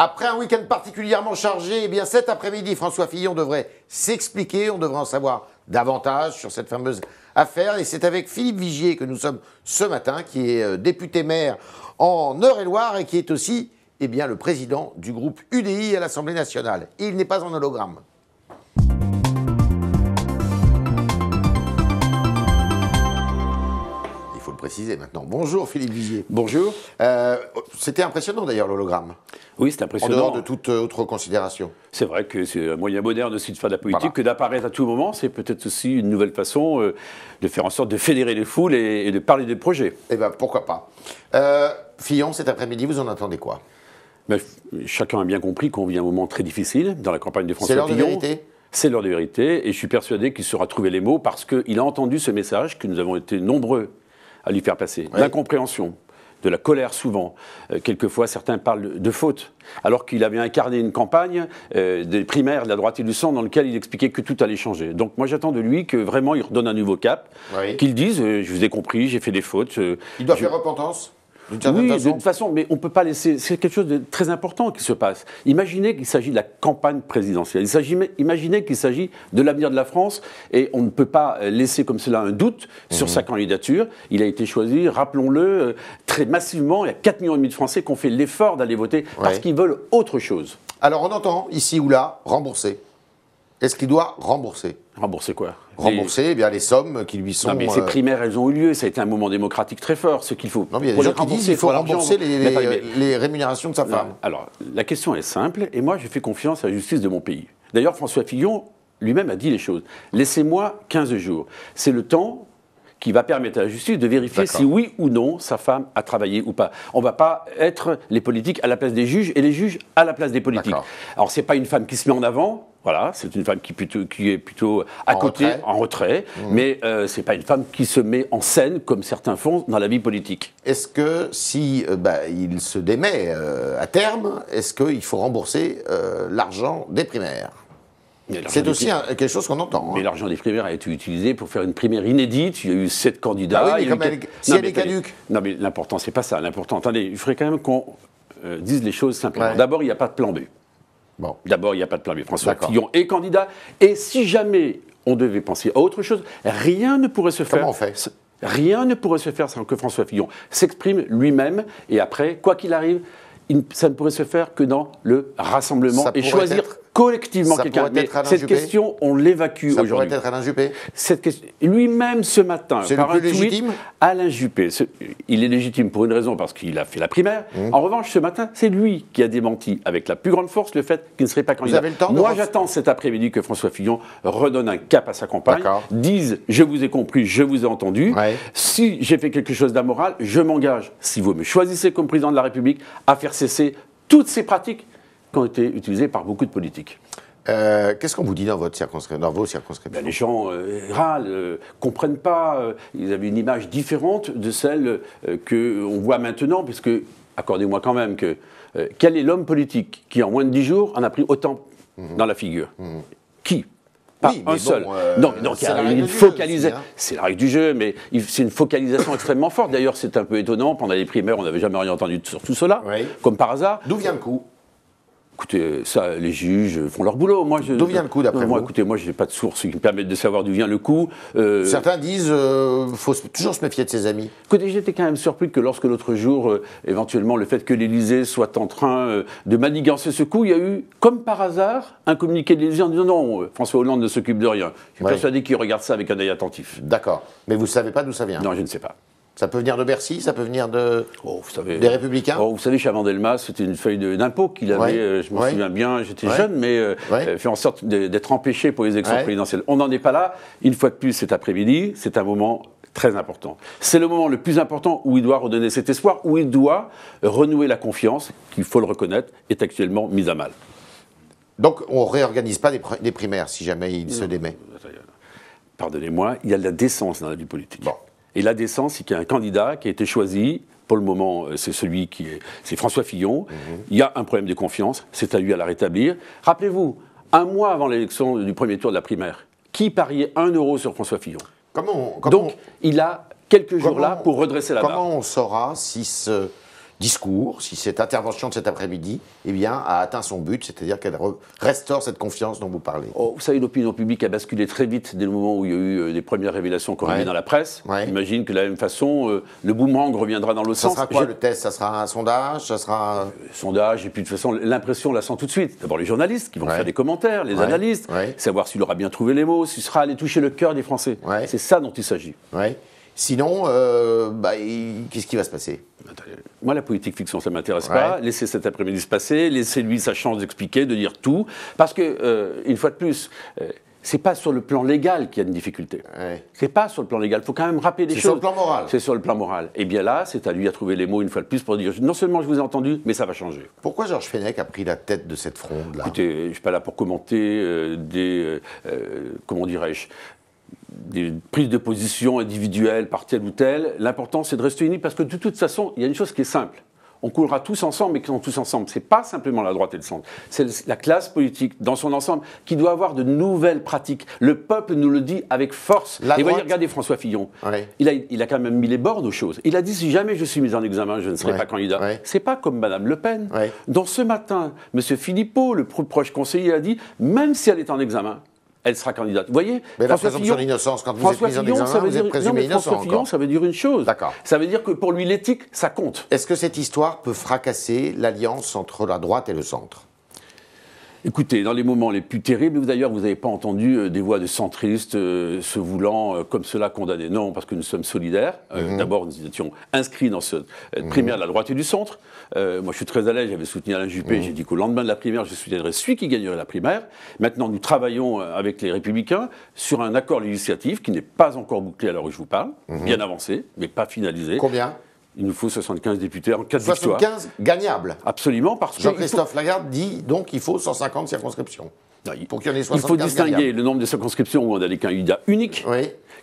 Après un week-end particulièrement chargé, eh bien cet après-midi, François Fillon devrait s'expliquer, on devrait en savoir davantage sur cette fameuse affaire. Et c'est avec Philippe Vigier que nous sommes ce matin, qui est député maire en Eure-et-Loir et qui est aussi eh bien, le président du groupe UDI à l'Assemblée nationale. Et il n'est pas en hologramme. Maintenant. Bonjour Philippe Vigier. Bonjour. C'était impressionnant d'ailleurs l'hologramme. Oui, c'est impressionnant. En dehors de toute autre considération. C'est vrai que c'est un moyen moderne aussi de faire de la politique, voilà, que d'apparaître à tout moment. C'est peut-être aussi une nouvelle façon de faire en sorte de fédérer les foules et de parler des projets. Eh bien, pourquoi pas. Fillon, cet après-midi, vous en attendez quoi? Ben, chacun a bien compris qu'on vit un moment très difficile dans la campagne de François Fillon. C'est l'heure de vérité. C'est l'heure de vérité et je suis persuadé qu'il saura trouver les mots parce qu'il a entendu ce message que nous avons été nombreux à lui faire passer, oui, l'incompréhension, de la colère souvent. Quelquefois, certains parlent de faute, alors qu'il avait incarné une campagne des primaires de la droite et du centre dans laquelle il expliquait que tout allait changer. Donc moi, j'attends de lui que vraiment il redonne un nouveau cap, oui, qu'il dise « je vous ai compris, j'ai fait des fautes ». Il doit faire repentance ? Oui, de toute façon, mais on ne peut pas laisser... C'est quelque chose de très important qui se passe. Imaginez qu'il s'agit de la campagne présidentielle. Imaginez qu'il s'agit de l'avenir de la France et on ne peut pas laisser comme cela un doute sur sa candidature. Il a été choisi, rappelons-le, très massivement. Il y a 4,5 millions de Français qui ont fait l'effort d'aller voter parce, ouais, qu'ils veulent autre chose. Alors on entend, ici ou là, rembourser. Est-ce qu'il doit rembourser ? Rembourser quoi ? Rembourser eh bien, les sommes qui lui sont... Non mais ces primaires, elles ont eu lieu, ça a été un moment démocratique très fort, ce qu'il faut... Non mais il y a des gens qui disent qu'il faut rembourser les rémunérations de sa femme. Alors, la question est simple, et moi je fais confiance à la justice de mon pays. D'ailleurs, François Fillon lui-même a dit les choses. Laissez-moi 15 jours, c'est le temps qui va permettre à la justice de vérifier si oui ou non sa femme a travaillé ou pas. On ne va pas être les politiques à la place des juges et les juges à la place des politiques. Alors ce n'est pas une femme qui se met en avant, voilà, c'est une femme qui est plutôt à côté, en retrait, mais ce n'est pas une femme qui se met en scène comme certains font dans la vie politique. Est-ce que si il se démet à terme, est-ce qu'il faut rembourser l'argent des primaires ? C'est aussi quelque chose qu'on entend. Mais l'argent des primaires a été utilisé pour faire une primaire inédite. Il y a eu 7 candidats. Ah oui, mais quand même, si elle est caduque. Non, mais l'important, c'est pas ça. L'important, attendez, il faudrait quand même qu'on dise les choses simplement. Ouais. D'abord, il n'y a pas de plan B. Bon. D'abord, il n'y a pas de plan B. François Fillon est candidat. Et si jamais on devait penser à autre chose, rien ne pourrait se faire. Comment on fait ? Rien ne pourrait se faire sans que François Fillon s'exprime lui-même. Et après, quoi qu'il arrive, ça ne pourrait se faire que dans le rassemblement et choisir collectivement quelqu'un. Cette question, on l'évacue aujourd'hui. Ça pourrait être Alain Juppé. Lui-même ce matin, par un tweet, Alain Juppé, il est légitime pour une raison, parce qu'il a fait la primaire. En revanche, ce matin, c'est lui qui a démenti avec la plus grande force le fait qu'il ne serait pas candidat. Vous avez le temps ? Moi, j'attends cet après-midi que François Fillon redonne un cap à sa campagne, dise « je vous ai compris, je vous ai entendu, si j'ai fait quelque chose d'amoral, je m'engage, si vous me choisissez comme président de la République, à faire cesser toutes ces pratiques qui ont été utilisées par beaucoup de politiques. Qu'est-ce qu'on vous dit dans, vos circonscriptions ? Ben, les gens râlent, comprennent pas, ils avaient une image différente de celle qu'on voit maintenant, puisque, accordez-moi quand même, que quel est l'homme politique qui en moins de 10 jours en a pris autant dans la figure ? Qui ? Pas un seul. Donc il y a une focalisation. C'est la règle du jeu, mais c'est une focalisation extrêmement forte. D'ailleurs, c'est un peu étonnant. Pendant les primaires, on n'avait jamais rien entendu sur tout cela, comme par hasard. D'où vient le coup ? Écoutez, ça, les juges font leur boulot. D'où vient le coup, d'après vous ? Écoutez, moi, je n'ai pas de source qui me permette de savoir d'où vient le coup. Certains disent qu'il faut toujours se méfier de ses amis. Écoutez, j'étais quand même surpris que lorsque l'autre jour, éventuellement, le fait que l'Élysée soit en train de manigancer ce coup, il y a eu, comme par hasard, un communiqué de l'Élysée en disant non, François Hollande ne s'occupe de rien. Je suis persuadé qu'il regarde ça avec un œil attentif. D'accord. Mais vous ne savez pas d'où ça vient ? Non, je ne sais pas. Ça peut venir de Bercy, ça peut venir de, vous savez, des Républicains. Vous savez, Chavandelmas, c'était une feuille d'impôt qu'il avait, je me souviens bien, j'étais jeune, mais fait en sorte d'être empêché pour les élections présidentielles. On n'en est pas là. Une fois de plus, cet après-midi, c'est un moment très important. C'est le moment le plus important où il doit redonner cet espoir, où il doit renouer la confiance, qu'il faut le reconnaître, est actuellement mise à mal. Donc on ne réorganise pas des primaires si jamais il se démet. Pardonnez-moi, il y a de la décence dans la vie politique. Bon. Et la décence, c'est qu'il y a un candidat qui a été choisi, pour le moment, c'est François Fillon. Il y a un problème de confiance, c'est à lui à la rétablir. Rappelez-vous, un mois avant l'élection du premier tour de la primaire, qui pariait 1 € sur François Fillon ? Donc, il a quelques jours là pour redresser la barre. Comment on saura si discours, si cette intervention de cet après-midi, eh bien, a atteint son but, c'est-à-dire qu'elle restaure cette confiance dont vous parlez. Oh, vous savez, l'opinion publique a basculé très vite dès le moment où il y a eu des premières révélations qu'on a mis dans la presse. Ouais. J'imagine que de la même façon, le boomerang reviendra dans l'autre sens. Ça sera quoi le test? Ça sera un sondage? Ça sera sondage, et puis de toute façon, l'impression, on la sent tout de suite. D'abord les journalistes qui vont faire des commentaires, les analystes, savoir s'il aura bien trouvé les mots, s'il sera allé toucher le cœur des Français. Ouais. C'est ça dont il s'agit. Ouais. Sinon, qu'est-ce qui va se passer? Moi, la politique fiction, ça ne m'intéresse pas. Laissez cet après-midi se passer, laissez-lui sa chance d'expliquer, de dire tout. Parce que, une fois de plus, ce n'est pas sur le plan légal qu'il y a une difficulté. Ouais. Ce n'est pas sur le plan légal. Il faut quand même rappeler des choses. C'est sur le plan moral. C'est sur le plan moral. Et bien là, c'est à lui à trouver les mots une fois de plus pour dire non seulement je vous ai entendu, mais ça va changer. Pourquoi Georges Fenech a pris la tête de cette fronde-là? Écoutez, je ne suis pas là pour commenter comment dirais-je, des prises de position individuelles par tel ou tel. L'important, c'est de rester unis, parce que de toute façon, il y a une chose qui est simple. On coulera tous ensemble, mais qui sont tous ensemble. Ce n'est pas simplement la droite et le centre. C'est la classe politique, dans son ensemble, qui doit avoir de nouvelles pratiques. Le peuple nous le dit avec force. Et voyez, regardez François Fillon. Ouais. Il a quand même mis les bornes aux choses. Il a dit, si jamais je suis mis en examen, je ne serai pas candidat. Ouais. Ce n'est pas comme Madame Le Pen. Ouais. Dans ce matin, M. Philippot, le proche conseiller, a dit, même si elle est en examen, elle sera candidate. Vous voyez, mais la présomption d'innocence, quand vous êtes mis en examen, vous êtes présumé innocent. François Fillon, ça veut dire une chose. Ça veut dire que pour lui, l'éthique, ça compte. Est-ce que cette histoire peut fracasser l'alliance entre la droite et le centre? Écoutez, dans les moments les plus terribles, d'ailleurs, vous n'avez pas entendu des voix de centristes se voulant comme cela condamner. Non, parce que nous sommes solidaires. D'abord, nous étions inscrits dans cette primaire de la droite et du centre. Moi, je suis très à l'aise, j'avais soutenu Alain Juppé. J'ai dit qu'au lendemain de la primaire, je soutiendrai celui qui gagnerait la primaire. Maintenant, nous travaillons avec les Républicains sur un accord législatif qui n'est pas encore bouclé à l'heure où je vous parle. Bien avancé, mais pas finalisé. Combien ? Il nous faut 75 députés en 4 victoires. 75 gagnables. Absolument, parce que Jean-Christophe Lagarde dit donc qu'il faut 150 circonscriptions. Non, pour qu'il y en ait 75 gagnables. Il faut distinguer le nombre de circonscriptions où on a des candidats uniques,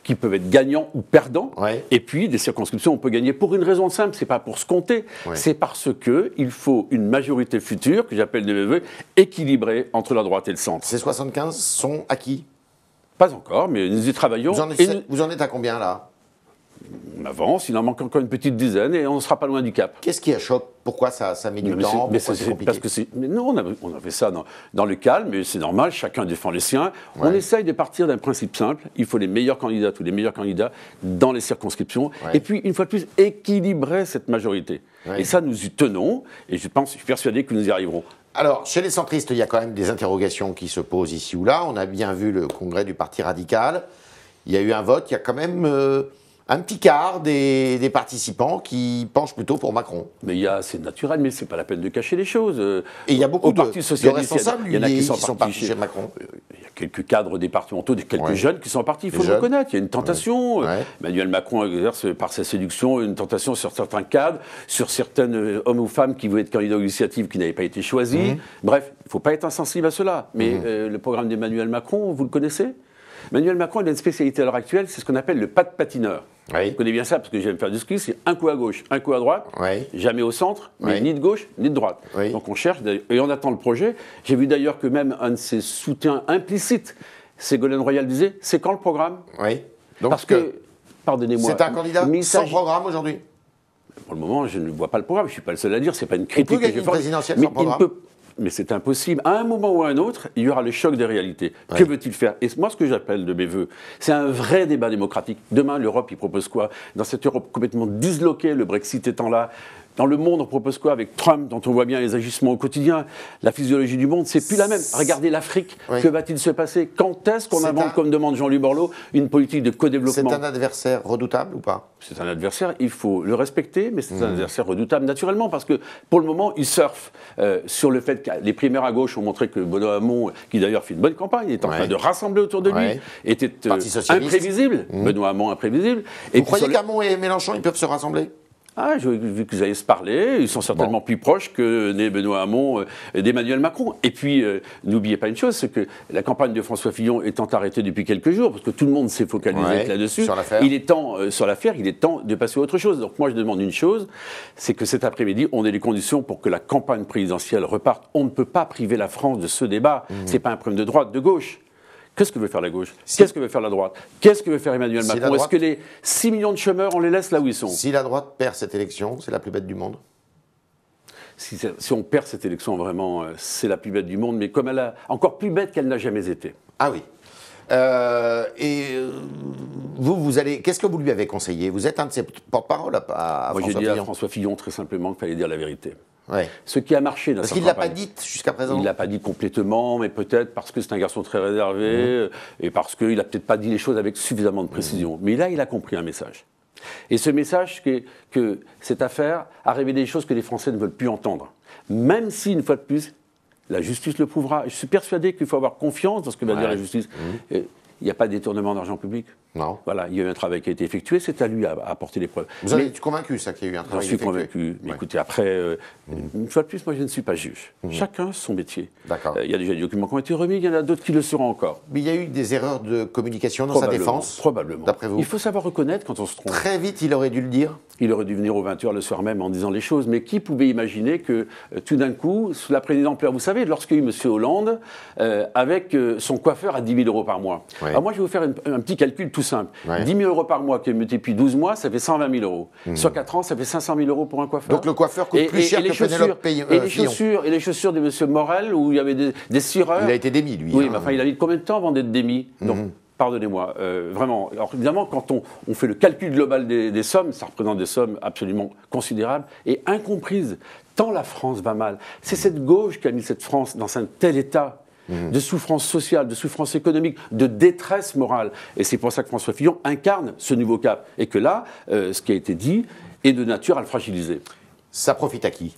qui peuvent être gagnants ou perdants, et puis des circonscriptions où on peut gagner pour une raison simple, c'est pas pour se compter, c'est parce qu'il faut une majorité future, que j'appelle de mes voeux, équilibrée entre la droite et le centre. Ces 75 sont acquis? Pas encore, mais nous y travaillons. Vous en êtes à combien là? On avance, il en manque encore une petite dizaine et on ne sera pas loin du cap. Qu'est-ce qui achoppe? Pourquoi ça met du temps? Non, on avait ça dans le calme, mais c'est normal, chacun défend les siens. Ouais. On essaye de partir d'un principe simple, il faut les meilleurs candidats ou les meilleurs candidats dans les circonscriptions, et puis, une fois de plus, équilibrer cette majorité. Ouais. Et ça, nous y tenons, et je suis persuadé que nous y arriverons. Alors, chez les centristes, il y a quand même des interrogations qui se posent ici ou là. On a bien vu le congrès du Parti radical, il y a eu un vote, il y a quand même... un petit quart des participants qui penchent plutôt pour Macron. Mais c'est naturel, mais c'est pas la peine de cacher les choses. Et il y a beaucoup de responsables, il y en a qui sont partis chez Macron. Il y a quelques cadres départementaux, quelques jeunes qui sont partis, il faut le reconnaître. Il y a une tentation. Emmanuel Macron exerce par sa séduction une tentation sur certains cadres, sur certains hommes ou femmes qui voulaient être candidats aux initiatives qui n'avaient pas été choisis. Bref, il ne faut pas être insensible à cela. Mais le programme d'Emmanuel Macron, vous le connaissez? Emmanuel Macron, il a une spécialité à l'heure actuelle, c'est ce qu'on appelle le pas de patineur. Oui. Vous connaissez bien ça, parce que j'aime faire du ski, c'est un coup à gauche, un coup à droite, jamais au centre, mais ni de gauche, ni de droite. Donc on cherche, et on attend le projet. J'ai vu d'ailleurs que même un de ses soutiens implicites, Ségolène Royal disait, c'est quand le programme? Donc parce que, pardonnez-moi... C'est un candidat sans programme aujourd'hui? Pour le moment, je ne vois pas le programme, je ne suis pas le seul à dire, c'est pas une critique. Il peut gagner une présidentielle sans programme. Mais c'est impossible. À un moment ou à un autre, il y aura le choc des réalités. Que veut-il faire? Et moi, ce que j'appelle de mes voeux, c'est un vrai débat démocratique. Demain, l'Europe, il propose quoi? Dans cette Europe complètement disloquée, le Brexit étant là, dans le monde, on propose quoi avec Trump, dont on voit bien les agissements au quotidien? La physiologie du monde, c'est plus la même. Regardez l'Afrique. Que va-t-il se passer? Quand est-ce qu'on invente, comme demande Jean-Louis Borloo, une politique de co-développement? C'est un adversaire redoutable ou pas? C'est un adversaire, il faut le respecter, mais c'est un adversaire redoutable naturellement, parce que pour le moment, il surfe sur le fait que les primaires à gauche ont montré que Benoît Hamon, qui d'ailleurs fait une bonne campagne, est en train de rassembler autour de lui, était imprévisible. Benoît Hamon, imprévisible. Et vous croyez qu'Hamon et Mélenchon, ils peuvent se rassembler? Ah, j'ai vu qu'ils allaient se parler, ils sont certainement plus proches que des Benoît Hamon, d'Emmanuel Macron. Et puis, n'oubliez pas une chose, c'est que la campagne de François Fillon étant arrêtée depuis quelques jours, parce que tout le monde s'est focalisé là-dessus, il est temps, sur l'affaire, il est temps de passer à autre chose. Donc moi, je demande une chose, c'est que cet après-midi, on ait les conditions pour que la campagne présidentielle reparte. On ne peut pas priver la France de ce débat. C'est pas un problème de droite, de gauche. Qu'est-ce que veut faire la gauche? Qu'est-ce que veut faire la droite? Qu'est-ce que veut faire Emmanuel Macron? Est-ce que les 6 millions de chômeurs, on les laisse là où ils sont? Si la droite perd cette élection, c'est la plus bête du monde. si on perd cette élection, vraiment, c'est la plus bête du monde, mais comme elle a encore plus bête qu'elle n'a jamais été. Ah oui. Et vous, vous allez. Qu'est-ce que vous lui avez conseillé? Vous êtes un de ses porte-parole à François Fillon. Moi, j'ai dit à François Fillon très simplement qu'il fallait dire la vérité. Ouais. Ce qui a marché dans sa campagne. Parce qu'il ne l'a pas dite jusqu'à présent. Il ne l'a pas dite complètement, mais peut-être parce que c'est un garçon très réservé et parce qu'il n'a peut-être pas dit les choses avec suffisamment de précision. Mais là, il a compris un message. Et ce message que cette affaire a révélé des choses que les Français ne veulent plus entendre. Même si, une fois de plus, la justice le prouvera. Je suis persuadé qu'il faut avoir confiance dans ce que va dire la justice. Il n'y a pas de détournement d'argent public. Non. Voilà, il y a eu un travail qui a été effectué, c'est à lui à apporter les preuves. Vous êtes convaincu, ça, qu'il y a eu un travail effectué? Je suis convaincu. Mais écoutez, après, une fois de plus, moi, je ne suis pas juge. Chacun son métier. D'accord. Il y a déjà des documents qui ont été remis, il y en a d'autres qui le seront encore. Mais il y a eu des erreurs de communication dans sa défense? Probablement. D'après vous? Il faut savoir reconnaître quand on se trompe. Très vite, il aurait dû le dire. Il aurait dû venir aux 20h le soir même en disant les choses. Mais qui pouvait imaginer que, tout d'un coup, sous la présidente Pleur, vous savez, lorsqu'il y a eu M. Hollande, avec son coiffeur à 10 000 euros par mois. Oui. Alors moi, je vais vous faire un petit calcul tout simple. Ouais. 10 000 euros par mois qui est multiplié 12 mois, ça fait 120 000 euros. Sur 4 ans, ça fait 500 000 euros pour un coiffeur. Donc le coiffeur coûte plus cher que Pénélope Fillon. Et les chaussures de M. Morel, où il y avait des cireurs. Il a été démis, lui. Oui, mais enfin, il a mis combien de temps avant d'être démis? Donc, pardonnez-moi, vraiment. Alors évidemment, quand on fait le calcul global des sommes, ça représente des sommes absolument considérables et incomprises. Tant la France va mal. C'est cette gauche qui a mis cette France dans un tel état de souffrance sociale, de souffrance économique, de détresse morale. Et c'est pour ça que François Fillon incarne ce nouveau cap. Et que là, ce qui a été dit est de nature à le fragiliser. Ça profite à qui?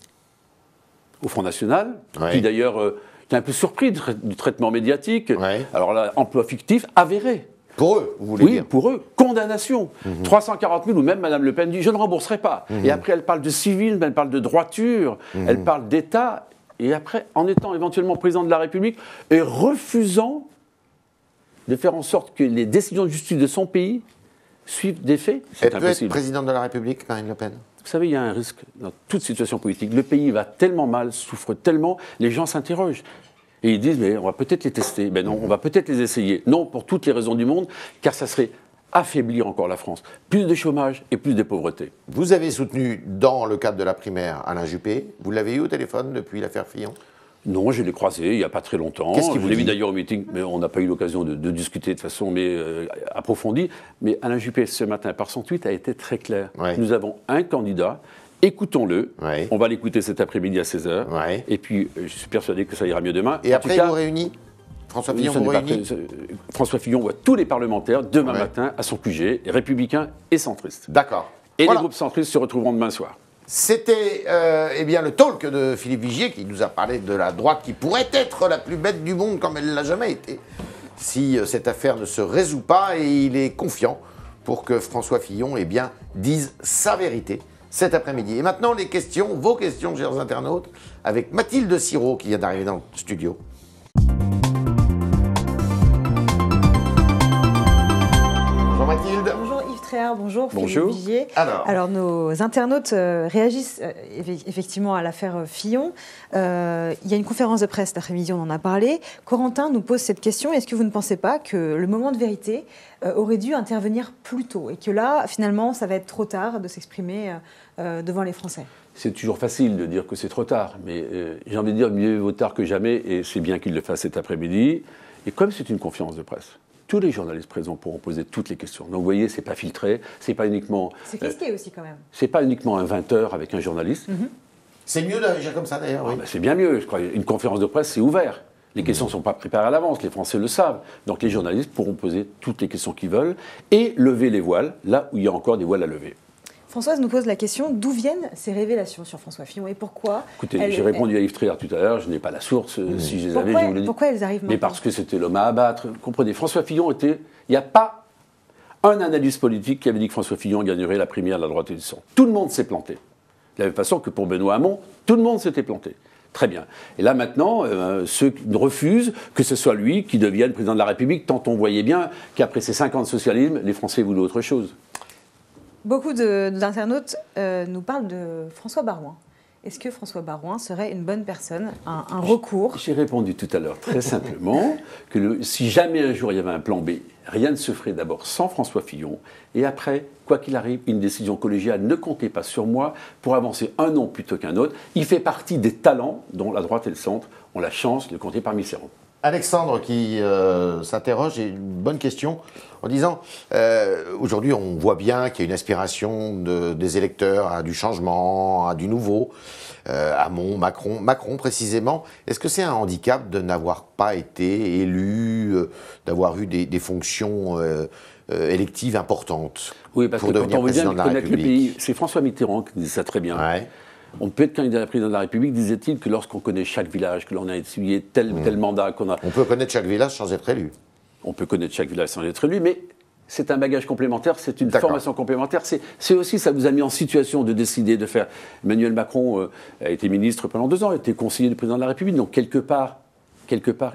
Au Front National, qui d'ailleurs est un peu surpris du traitement médiatique. Ouais. Alors là, emploi fictif avéré. Pour eux, vous voulez dire? Oui, pour eux. Condamnation. 340 000, ou même Madame Le Pen dit « je ne rembourserai pas ». Et après, elle parle de civisme, elle parle de droiture, elle parle d'État. Et après, en étant éventuellement président de la République et refusant de faire en sorte que les décisions de justice de son pays suivent des faits, c'est impossible. Elle peut être présidente de la République, Marine Le Pen? Vous savez, il y a un risque dans toute situation politique. Le pays va tellement mal, souffre tellement, les gens s'interrogent. Et ils disent, mais on va peut-être les tester. Ben non, on va peut-être les essayer. Non, pour toutes les raisons du monde, car ça serait affaiblir encore la France. Plus de chômage et plus de pauvreté. Vous avez soutenu, dans le cadre de la primaire, Alain Juppé. Vous l'avez eu au téléphone depuis l'affaire Fillon? Non, je l'ai croisé il n'y a pas très longtemps. Qu'est-ce qu'il vous dit? Je l'ai vu d'ailleurs au meeting, mais on n'a pas eu l'occasion de discuter de façon approfondie. Mais Alain Juppé, ce matin, par son tweet, a été très clair. Ouais. Nous avons un candidat. Écoutons-le, on va l'écouter cet après-midi à 16h, et puis je suis persuadé que ça ira mieux demain. Et en après, vous réunit François Fillon, vous réunit François Fillon voit tous les parlementaires demain matin à son QG, républicains et centristes. D'accord. Et les groupes centristes se retrouveront demain soir. C'était eh bien, le talk de Philippe Vigier qui nous a parlé de la droite qui pourrait être la plus bête du monde comme elle ne l'a jamais été, si cette affaire ne se résout pas, et il est confiant pour que François Fillon eh bien, dise sa vérité cet après-midi. Et maintenant, les questions, vos questions, chers internautes, avec Mathilde Sirot qui vient d'arriver dans le studio. Bonjour Mathilde. Bonjour Yves Thréard, bonjour Philippe Vigier. Alors, nos internautes réagissent effectivement à l'affaire Fillon. Il y a une conférence de presse cet après-midi, on en a parlé. Corentin nous pose cette question, est-ce que vous ne pensez pas que le moment de vérité aurait dû intervenir plus tôt, et que là, finalement, ça va être trop tard de s'exprimer devant les Français? C'est toujours facile de dire que c'est trop tard, mais j'ai envie de dire mieux vaut tard que jamais, et c'est bien qu'il le fasse cet après-midi. Et comme c'est une conférence de presse, tous les journalistes présents pourront poser toutes les questions. Donc vous voyez, c'est pas filtré, c'est pas uniquement... C'est risqué aussi quand même. C'est pas uniquement un 20h avec un journaliste. C'est mieux d'agir comme ça d'ailleurs, ben, c'est bien mieux, je crois. Une conférence de presse, c'est ouvert. Les questions ne sont pas préparées à l'avance, les Français le savent. Donc les journalistes pourront poser toutes les questions qu'ils veulent et lever les voiles, là où il y a encore des voiles à lever. Françoise nous pose la question, d'où viennent ces révélations sur François Fillon et pourquoi? Écoutez, j'ai répondu à Yves Thréard tout à l'heure, je n'ai pas la source, si je les avais, je vous le dis. Pourquoi elles arrivent maintenant? Mais parce que c'était l'homme à abattre. Vous comprenez, François Fillon était... Il n'y a pas un analyste politique qui avait dit que François Fillon gagnerait la primaire de la droite et du centre. Tout le monde s'est planté. De la même façon que pour Benoît Hamon, tout le monde s'était planté. Très bien. Et là, maintenant, ceux qui refusent que ce soit lui qui devienne président de la République, tant on voyait bien qu'après ces 5 ans de socialisme, les Français voulaient autre chose. Beaucoup d'internautes nous parlent de François Baroin, Est-ce que François Baroin serait une bonne personne, un recours ? J'ai répondu tout à l'heure très simplement que si jamais un jour il y avait un plan B, rien ne se ferait d'abord sans François Fillon. Et après, quoi qu'il arrive, une décision collégiale, ne comptez pas sur moi pour avancer un nom plutôt qu'un autre. Il fait partie des talents dont la droite et le centre ont la chance de compter parmi ces rangs. Alexandre qui s'interroge, et une bonne question, en disant aujourd'hui on voit bien qu'il y a une aspiration des électeurs à du changement, à du nouveau, Hamon, Macron précisément. Est-ce que c'est un handicap de n'avoir pas été élu, d'avoir eu des fonctions électives importantes? Oui, parce que quand on veut bien connaître le pays, c'est François Mitterrand qui disait ça très bien. Ouais. On peut être candidat à la présidence de la République, disait-il, que lorsqu'on connaît chaque village, que l'on a essuyé tel mandat qu'on a... On peut connaître chaque village sans être élu. On peut connaître chaque village sans être élu, mais c'est un bagage complémentaire, c'est une formation complémentaire. C'est aussi, ça vous a mis en situation de décider de faire... Emmanuel Macron a été ministre pendant 2 ans, a été conseiller du président de la République, donc quelque part,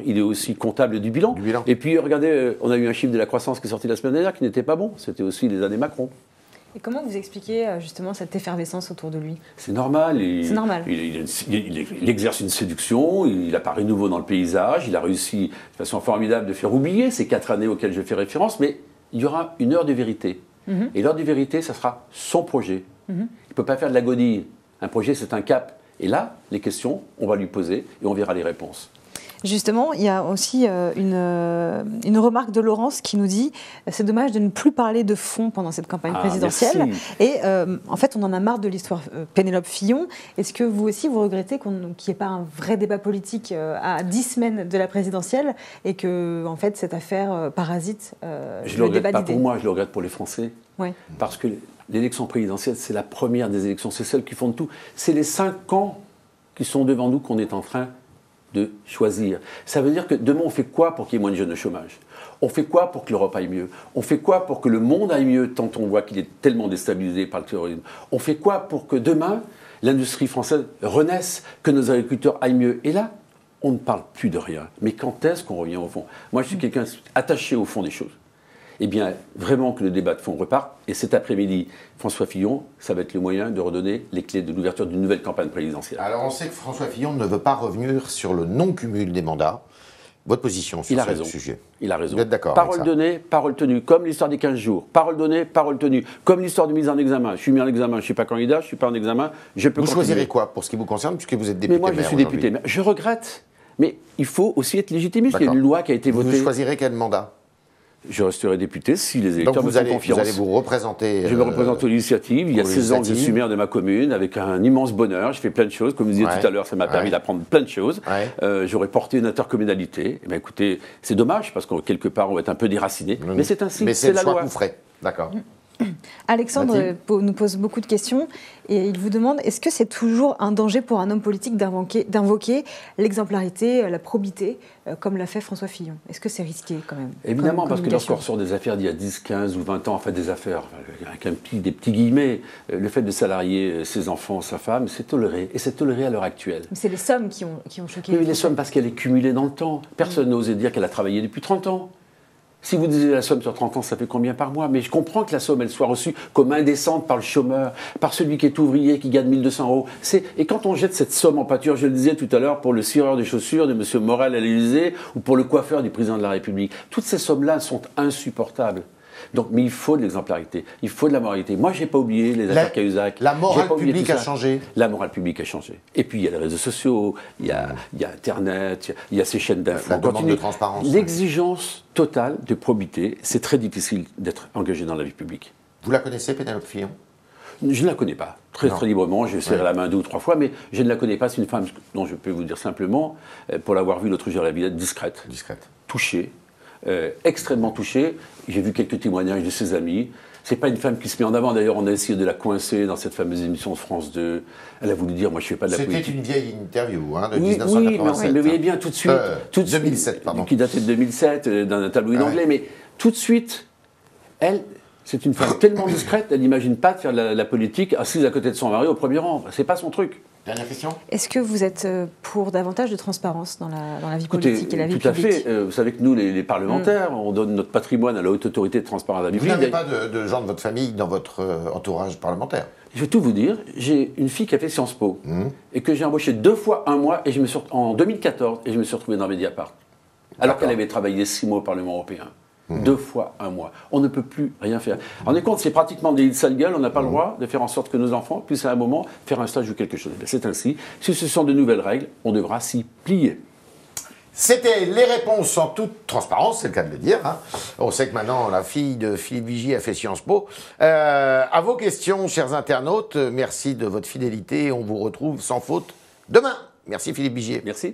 il est aussi comptable du bilan. Et puis, regardez, on a eu un chiffre de la croissance qui est sorti la semaine dernière qui n'était pas bon. C'était aussi les années Macron. Et comment vous expliquez justement cette effervescence autour de lui? C'est normal. Il exerce une séduction, il apparaît nouveau dans le paysage, il a réussi de façon formidable de faire oublier ces 4 années auxquelles je fais référence, mais il y aura une heure de vérité. Et l'heure de vérité, ça sera son projet. Il ne peut pas faire de la godille. Un projet, c'est un cap. Et là, les questions, on va lui poser et on verra les réponses. Justement, il y a aussi une remarque de Laurence qui nous dit « C'est dommage de ne plus parler de fond pendant cette campagne présidentielle. » Et en fait, on en a marre de l'histoire Pénélope Fillon. Est-ce que vous aussi, vous regrettez qu'il n'y ait pas un vrai débat politique à 10 semaines de la présidentielle et que, en fait, cette affaire parasite je le débat d'idées? Je ne le regrette pas pour moi, je le regrette pour les Français. Ouais. Parce que l'élection présidentielle, c'est la première des élections, c'est celle qui fonde tout. C'est les 5 ans qui sont devant nous qu'on est en train de choisir. Ça veut dire que demain, on fait quoi pour qu'il y ait moins de jeunes au chômage? On fait quoi pour que l'Europe aille mieux? On fait quoi pour que le monde aille mieux tant on voit qu'il est tellement déstabilisé par le terrorisme? On fait quoi pour que demain, l'industrie française renaisse, que nos agriculteurs aillent mieux? Et là, on ne parle plus de rien. Mais quand est-ce qu'on revient au fond? Moi, je suis quelqu'un attaché au fond des choses. Eh bien, vraiment que le débat de fond reparte. Et cet après-midi, François Fillon, ça va être le moyen de redonner les clés de l'ouverture d'une nouvelle campagne présidentielle. Alors, on sait que François Fillon ne veut pas revenir sur le non-cumul des mandats. Votre position sur ce sujet? Il a raison. Vous êtes d'accord? Parole donnée, parole tenue, comme l'histoire des 15 jours. Parole donnée, parole tenue, comme l'histoire de mise en examen. Je suis mis en examen, je ne suis pas candidat, je ne suis pas en examen, je peux continuer. Vous choisirez quoi pour ce qui vous concerne, puisque vous êtes député? Mais moi, je suis député maire. Je regrette, mais il faut aussi être légitimiste. Il y a une loi qui a été votée. Vous choisirez quel mandat? Je resterai député si les électeurs me font confiance. Vous allez vous représenter? Je me représente aux législatives. Il y a 16 ans que je suis maire de ma commune, avec un immense bonheur. Je fais plein de choses. Comme vous disiez tout à l'heure, ça m'a permis d'apprendre plein de choses. J'aurais porté une intercommunalité. Eh bien, écoutez, c'est dommage, parce que quelque part, on va être un peu déraciné. Mais c'est ainsi. Mais c'est la loi. D'accord. Alexandre nous pose beaucoup de questions et il vous demande, est-ce que c'est toujours un danger pour un homme politique d'invoquer l'exemplarité, la probité, comme l'a fait François Fillon? Est-ce que c'est risqué quand même? Évidemment, parce que lorsqu'on ressort des affaires d'il y a 10, 15 ou 20 ans, enfin des affaires, avec des petits guillemets, le fait de salarier ses enfants, sa femme, c'est toléré. Et c'est toléré à l'heure actuelle. Mais c'est les sommes qui ont choqué. Oui, les sommes, parce qu'elle est cumulée dans le temps. Personne n'osait dire qu'elle a travaillé depuis 30 ans. Si vous disiez la somme sur 30 ans, ça fait combien par mois? Mais je comprends que la somme, elle soit reçue comme indécente par le chômeur, par celui qui est ouvrier, qui gagne 1 200 €. Et quand on jette cette somme en pâture, je le disais tout à l'heure, pour le cireur des chaussures de M. Morel à l'Élysée ou pour le coiffeur du président de la République, toutes ces sommes-là sont insupportables. Donc, mais il faut de l'exemplarité, il faut de la moralité. Moi, je n'ai pas oublié les affaires Cahuzac. La morale publique a changé. La morale publique a changé. Et puis, il y a les réseaux sociaux, il y a Internet, il y a ces chaînes d'infos. La demande de transparence. L'exigence totale de probité, c'est très difficile d'être engagé dans la vie publique. Vous la connaissez, Pénélope Fillon? Je ne la connais pas. Très librement, j'ai serré la main 2 ou 3 fois, mais je ne la connais pas. C'est une femme dont je peux vous dire simplement, pour l'avoir vue l'autre jour à la Villette, discrète. Discrète. Touchée. Extrêmement touchée. J'ai vu quelques témoignages de ses amis. C'est pas une femme qui se met en avant. D'ailleurs, on a essayé de la coincer dans cette fameuse émission de France 2. Elle a voulu dire, moi, je fais pas de la politique. C'était une vieille interview de 1987. Oui, mais vous voyez bien, tout de suite 2007, pardon. Qui datait de 2007, d'un tabloïd anglais. Mais tout de suite, elle... C'est une femme tellement discrète, elle n'imagine pas de faire de la politique assise à côté de son mari au premier rang. C'est pas son truc. Dernière question. Est-ce que vous êtes pour davantage de transparence dans la vie politique et la vie publique ? Tout à fait. Vous savez que nous, les parlementaires, on donne notre patrimoine à la Haute Autorité de Transparence de la vie publique. Vous n'avez pas de gens de votre famille dans votre entourage parlementaire ? Je vais tout vous dire. J'ai une fille qui a fait Sciences Po et que j'ai embauchée 2 fois 1 mois et je me suis, en 2014 et je me suis retrouvé dans Mediapart. Alors qu'elle avait travaillé 6 mois au Parlement européen. 2 fois 1 mois. On ne peut plus rien faire. On est compte, c'est pratiquement des îles sale gueule, on n'a pas le droit de faire en sorte que nos enfants puissent à un moment faire un stage ou quelque chose. C'est ainsi. Si ce sont de nouvelles règles, on devra s'y plier. C'était les réponses en toute transparence, c'est le cas de le dire. Hein. On sait que maintenant, la fille de Philippe Vigier a fait Sciences Po. À vos questions, chers internautes, merci de votre fidélité. On vous retrouve sans faute demain. Merci Philippe Vigier. Merci.